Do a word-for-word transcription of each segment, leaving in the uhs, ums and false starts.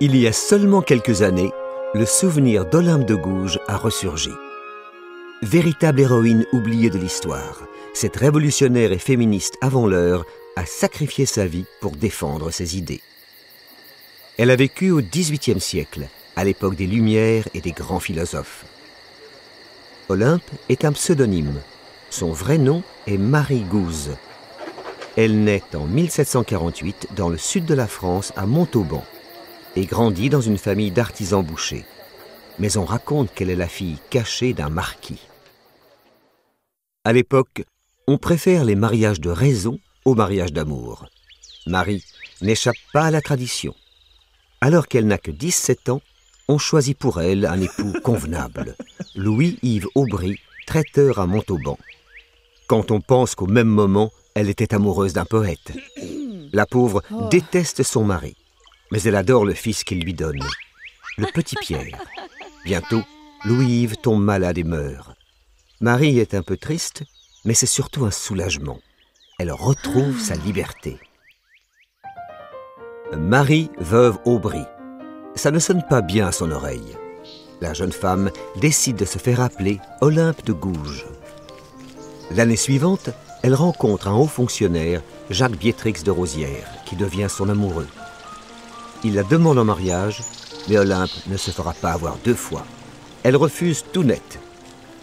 Il y a seulement quelques années, le souvenir d'Olympe de Gouges a ressurgi. Véritable héroïne oubliée de l'histoire, cette révolutionnaire et féministe avant l'heure a sacrifié sa vie pour défendre ses idées. Elle a vécu au dix-huitième siècle, à l'époque des Lumières et des grands philosophes. Olympe est un pseudonyme. Son vrai nom est Marie Gouze. Elle naît en mille sept cent quarante-huit dans le sud de la France, à Montauban, et grandit dans une famille d'artisans bouchers. Mais on raconte qu'elle est la fille cachée d'un marquis. À l'époque, on préfère les mariages de raison aux mariages d'amour. Marie n'échappe pas à la tradition. Alors qu'elle n'a que dix-sept ans, on choisit pour elle un époux convenable, Louis-Yves Aubry, traiteur à Montauban. Quand on pense qu'au même moment, elle était amoureuse d'un poète. La pauvre oh. déteste son mari, mais elle adore le fils qu'il lui donne, le petit Pierre. Bientôt, Louis-Yves tombe malade et meurt. Marie est un peu triste, mais c'est surtout un soulagement. Elle retrouve sa liberté. Marie, veuve Aubry. Ça ne sonne pas bien à son oreille. La jeune femme décide de se faire appeler Olympe de Gouges. L'année suivante, elle rencontre un haut fonctionnaire, Jacques Biétrix de Rosière, qui devient son amoureux. Il la demande en mariage, mais Olympe ne se fera pas avoir deux fois. Elle refuse tout net.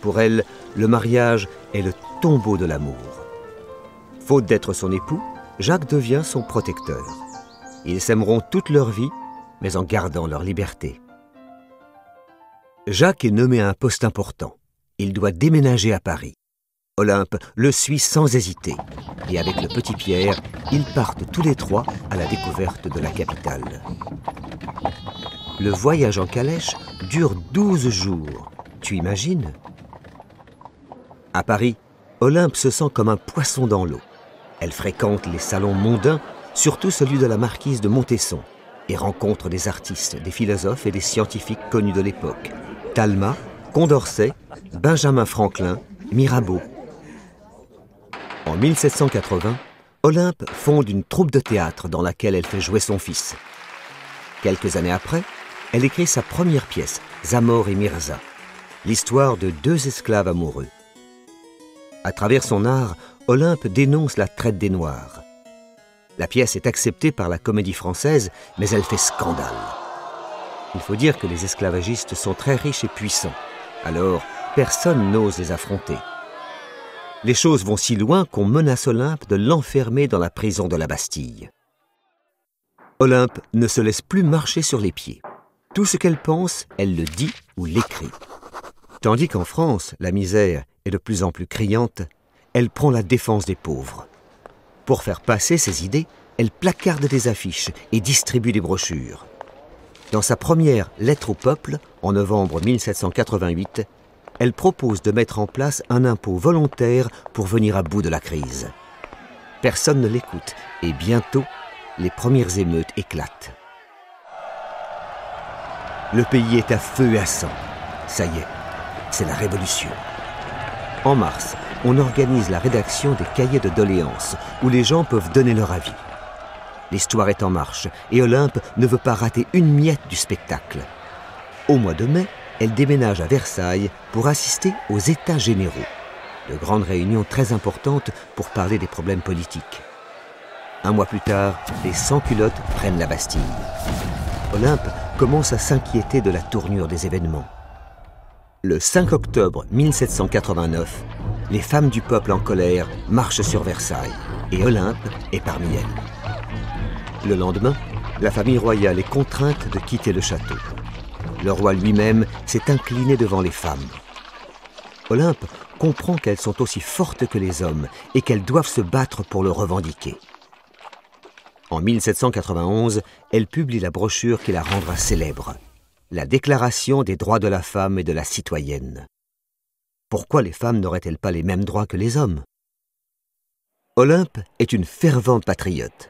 Pour elle, le mariage est le tombeau de l'amour. Faute d'être son époux, Jacques devient son protecteur. Ils s'aimeront toute leur vie, mais en gardant leur liberté. Jacques est nommé à un poste important. Il doit déménager à Paris. Olympe le suit sans hésiter. Et avec le petit Pierre, ils partent tous les trois à la découverte de la capitale. Le voyage en calèche dure douze jours. Tu imagines? À Paris, Olympe se sent comme un poisson dans l'eau. Elle fréquente les salons mondains, surtout celui de la marquise de Montesson, et rencontre des artistes, des philosophes et des scientifiques connus de l'époque. Talma, Condorcet, Benjamin Franklin, Mirabeau. En mille sept cent quatre-vingts, Olympe fonde une troupe de théâtre dans laquelle elle fait jouer son fils. Quelques années après, elle écrit sa première pièce, Zamor et Mirza, l'histoire de deux esclaves amoureux. À travers son art, Olympe dénonce la traite des Noirs. La pièce est acceptée par la Comédie-Française, mais elle fait scandale. Il faut dire que les esclavagistes sont très riches et puissants, alors personne n'ose les affronter. Les choses vont si loin qu'on menace Olympe de l'enfermer dans la prison de la Bastille. Olympe ne se laisse plus marcher sur les pieds. Tout ce qu'elle pense, elle le dit ou l'écrit. Tandis qu'en France, la misère est de plus en plus criante, elle prend la défense des pauvres. Pour faire passer ses idées, elle placarde des affiches et distribue des brochures. Dans sa première Lettre au peuple, en novembre mille sept cent quatre-vingt-huit, elle propose de mettre en place un impôt volontaire pour venir à bout de la crise. Personne ne l'écoute et bientôt, les premières émeutes éclatent. Le pays est à feu et à sang. Ça y est, c'est la révolution. En mars, on organise la rédaction des cahiers de doléances, où les gens peuvent donner leur avis. L'histoire est en marche, et Olympe ne veut pas rater une miette du spectacle. Au mois de mai, elle déménage à Versailles pour assister aux États généraux, de grandes réunions très importantes pour parler des problèmes politiques. Un mois plus tard, les sans-culottes prennent la Bastille. Olympe commence à s'inquiéter de la tournure des événements. Le cinq octobre mille sept cent quatre-vingt-neuf, les femmes du peuple en colère marchent sur Versailles, et Olympe est parmi elles. Le lendemain, la famille royale est contrainte de quitter le château. Le roi lui-même s'est incliné devant les femmes. Olympe comprend qu'elles sont aussi fortes que les hommes et qu'elles doivent se battre pour le revendiquer. En mille sept cent quatre-vingt-onze, elle publie la brochure qui la rendra célèbre, La déclaration des droits de la femme et de la citoyenne. Pourquoi les femmes n'auraient-elles pas les mêmes droits que les hommes? Olympe est une fervente patriote,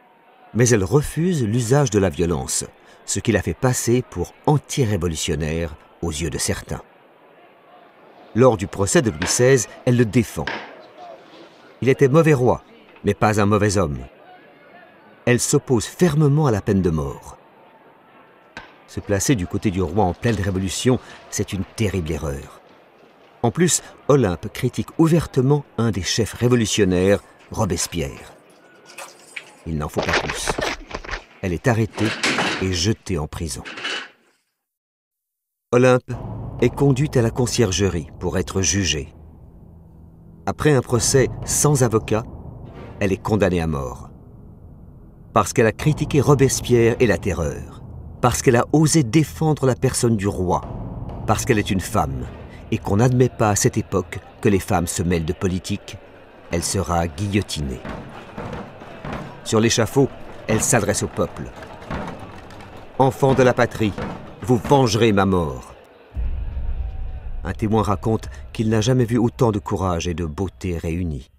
mais elle refuse l'usage de la violence, ce qui la fait passer pour anti-révolutionnaire aux yeux de certains. Lors du procès de Louis seize, elle le défend. Il était mauvais roi, mais pas un mauvais homme. Elle s'oppose fermement à la peine de mort. Se placer du côté du roi en pleine révolution, c'est une terrible erreur. En plus, Olympe critique ouvertement un des chefs révolutionnaires, Robespierre. Il n'en faut pas plus. Elle est arrêtée et jetée en prison. Olympe est conduite à la conciergerie pour être jugée. Après un procès sans avocat, elle est condamnée à mort. Parce qu'elle a critiqué Robespierre et la terreur. Parce qu'elle a osé défendre la personne du roi. Parce qu'elle est une femme et qu'on n'admet pas à cette époque que les femmes se mêlent de politique. Elle sera guillotinée. Sur l'échafaud, elle s'adresse au peuple. « Enfants de la patrie, vous vengerez ma mort !» Un témoin raconte qu'il n'a jamais vu autant de courage et de beauté réunis.